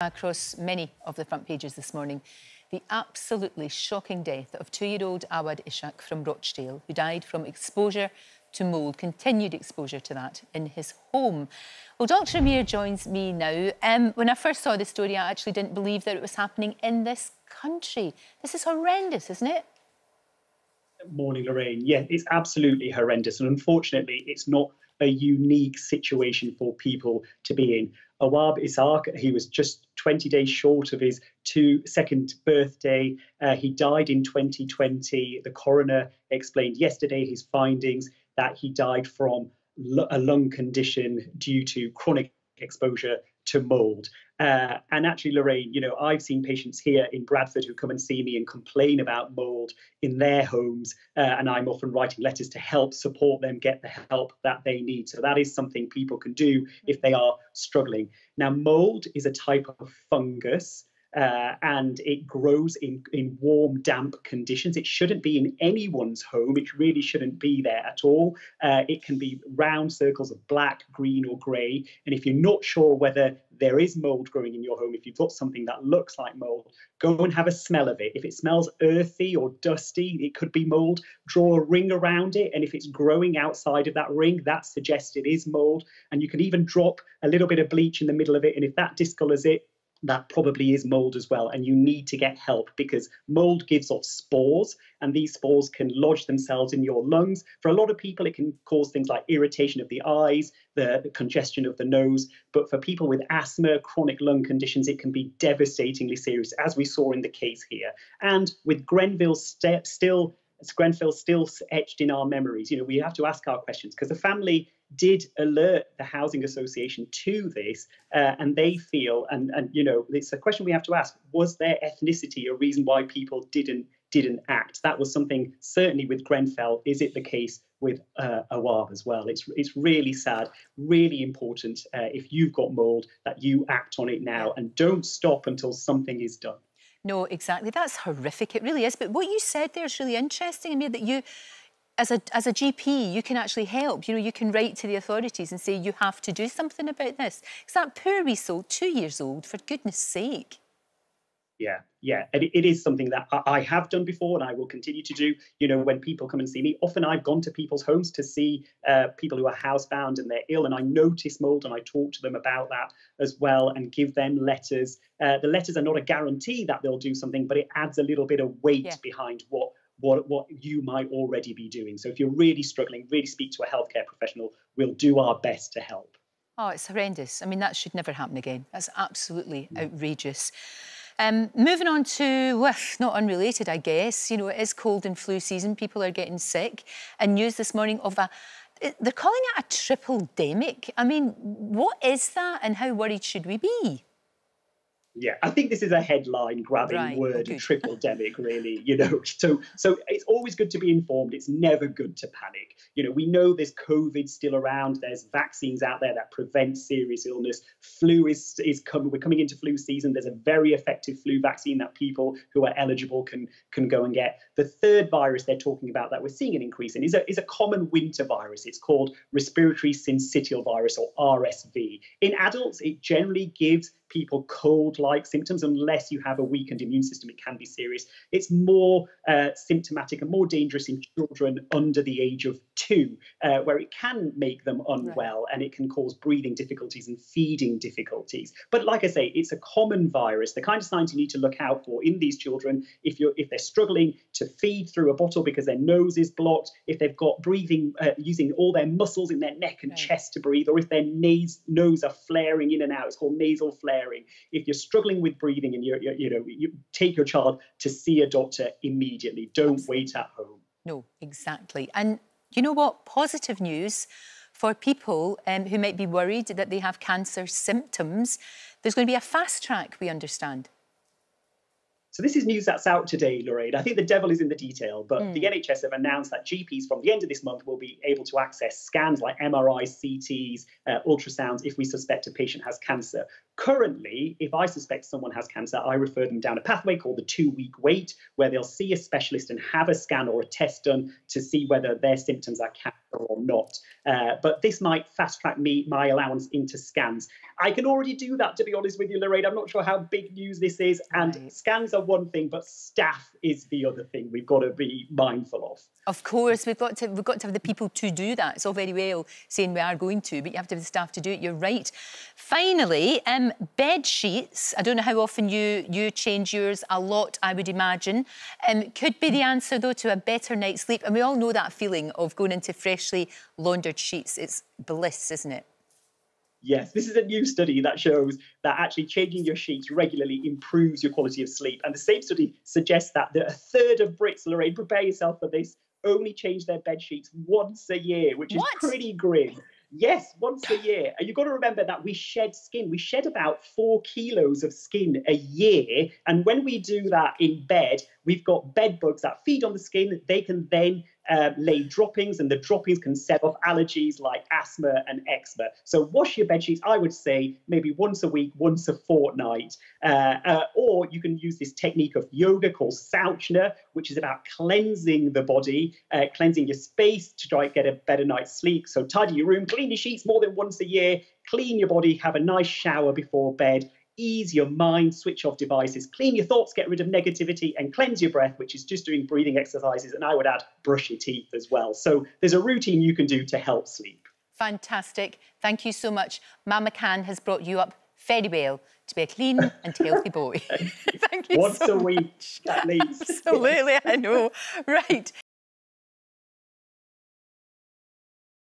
Across many of the front pages this morning, the absolutely shocking death of 2-year-old Awaab Ishak from Rochdale, who died from exposure to mould, continued exposure to that in his home. Well, Dr Amir joins me now. When I first saw this story, I actually didn't believe that it was happening in this country. This is horrendous, isn't it? Morning, Lorraine. Yeah, it's absolutely horrendous. And unfortunately, it's not a unique situation for people to be in. Awaab Ishak, he was just 20 days short of his second birthday. He died in 2020. The coroner explained yesterday his findings that he died from a lung condition due to chronic exposure to mould. And actually, Lorraine, you know, I've seen patients here in Bradford who come and see me and complain about mould in their homes, and I'm often writing letters to help support them get the help that they need. So that is something people can do if they are struggling. Now, mould is a type of fungus, and it grows in warm, damp conditions. It shouldn't be in anyone's home. It really shouldn't be there at all. It can be round circles of black, green or grey. And if you're not sure whether there is mould growing in your home, if you've got something that looks like mould, go and have a smell of it. If it smells earthy or dusty, it could be mould. Draw a ring around it, and if it's growing outside of that ring, that suggests it is mould. And you can even drop a little bit of bleach in the middle of it, and if that discolours it, that probably is mould as well, and you need to get help because mould gives off spores, and these spores can lodge themselves in your lungs. For a lot of people, it can cause things like irritation of the eyes, the congestion of the nose. But for people with asthma, chronic lung conditions, it can be devastatingly serious, as we saw in the case here. And with Grenfell still etched in our memories, you know, we have to ask our questions because the family did alert the housing association to this, and they feel, and you know, it's a question we have to ask: was their ethnicity a reason why people didn't act? That was something certainly with Grenfell. Is it the case with Awaab as well? It's really sad, really important. If you've got mould, that you act on it now and don't stop until something is done. No, exactly. That's horrific. It really is. But what you said there is really interesting, Amir, that you, as a GP, you can actually help. You know, you can write to the authorities and say you have to do something about this. Because that poor wee soul, 2 years old, for goodness sake. Yeah, yeah. And it is something that I have done before and I will continue to do. You know, when people come and see me, often I've gone to people's homes to see people who are housebound and they're ill, and I notice mould and I talk to them about that as well and give them letters. The letters are not a guarantee that they'll do something, but it adds a little bit of weight behind what you might already be doing. So if you're really struggling, really speak to a healthcare professional. We'll do our best to help. Oh, it's horrendous. I mean, that should never happen again. That's absolutely outrageous. Moving on to, well, not unrelated, I guess. You know, it is cold and flu season. People are getting sick. And news this morning of they're calling it a triple-demic. I mean, what is that and how worried should we be? Yeah, I think this is a headline-grabbing word, triple-demic, really, you know. So it's always good to be informed. It's never good to panic. You know, we know there's COVID still around. There's vaccines out there that prevent serious illness. Flu is coming. We're coming into flu season. There's a very effective flu vaccine that people who are eligible can go and get. The third virus they're talking about that we're seeing an increase in is a common winter virus. It's called respiratory syncytial virus, or RSV. In adults, it generally gives people cold-like symptoms. Unless you have a weakened immune system, it can be serious. It's more symptomatic and more dangerous in children under the age of 2, where it can make them unwell and it can cause breathing difficulties and feeding difficulties. But like I say, it's a common virus. The kind of signs you need to look out for in these children: if they're struggling to feed through a bottle because their nose is blocked, if they've got breathing, using all their muscles in their neck and chest to breathe, or if their nose are flaring in and out. It's called nasal flaring. If you're struggling with breathing, and you take your child to see a doctor immediately. Don't wait at home. No, exactly. And you know what? Positive news for people who might be worried that they have cancer symptoms. There's going to be a fast track, we understand. So this is news that's out today, Lorraine. I think the devil is in the detail, but the NHS have announced that GPs from the end of this month will be able to access scans like MRIs, CTs, ultrasounds if we suspect a patient has cancer. Currently, if I suspect someone has cancer, I refer them down a pathway called the 2-week wait, where they'll see a specialist and have a scan or a test done to see whether their symptoms are cancer or not. But this might fast-track my allowance into scans. I can already do that, to be honest with you, Lorraine. I'm not sure how big news this is. And scans are one thing, but staff is the other thing we've got to be mindful of. Of course, we've got to have the people to do that. It's all very well saying we are going to, but you have to have the staff to do it. You're right. Finally, bed sheets. I don't know how often you change yours. A lot, I would imagine. Could be the answer, though, to a better night's sleep. And we all know that feeling of going into freshly laundered sheets. It's bliss, isn't it? Yes, this is a new study that shows that actually changing your sheets regularly improves your quality of sleep. And the same study suggests that a third of Brits, Lorraine, prepare yourself for this, only change their bed sheets once a year, which is pretty grim. Yes, once a year. And you've got to remember that we shed skin. We shed about 4 kilos of skin a year. And when we do that in bed, we've got bed bugs that feed on the skin. They can then lay droppings, and the droppings can set off allergies like asthma and eczema. So wash your bed sheets, I would say, maybe once a week, once a fortnight. Or you can use this technique of yoga called sauchna, which is about cleansing the body, cleansing your space to try and get a better night's sleep. So tidy your room, clean your sheets more than once a year, clean your body, have a nice shower before bed, ease your mind, switch off devices, clean your thoughts, get rid of negativity, and cleanse your breath, which is just doing breathing exercises. And I would add, brush your teeth as well. So there's a routine you can do to help sleep. Fantastic. Thank you so much. Mama Can has brought you up very well to be a clean and healthy boy. Thank you so much. Once a week, at least. Absolutely, I know. Right.